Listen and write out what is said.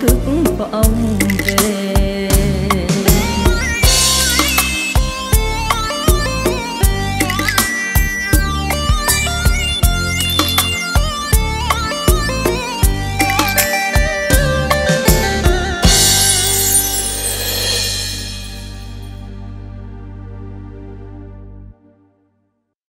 Thức vọng.